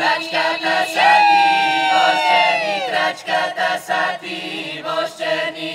Raczkata sati, boszczeni, raczkata sati, boszczeni.